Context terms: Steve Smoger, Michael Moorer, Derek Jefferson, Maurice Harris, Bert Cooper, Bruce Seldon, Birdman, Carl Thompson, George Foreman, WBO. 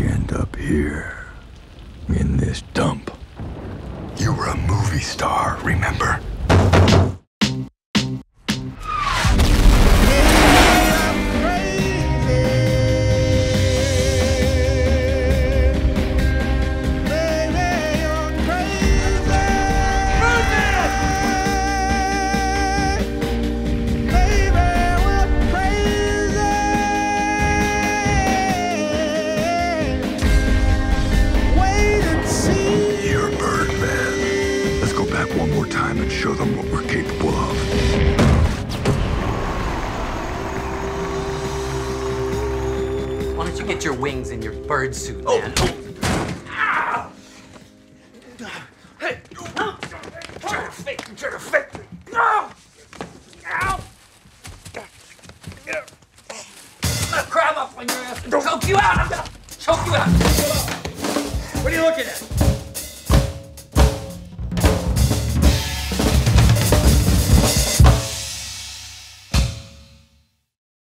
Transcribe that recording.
we end up here, in this dump. You were a movie star, remember? One more time and show them what we're capable of. Why don't you get your wings in your bird suit, man? Oh. Ah. Hey, oh. Try to fake me. No! Ow! Grab up on your ass. Choke you out. What are you looking at?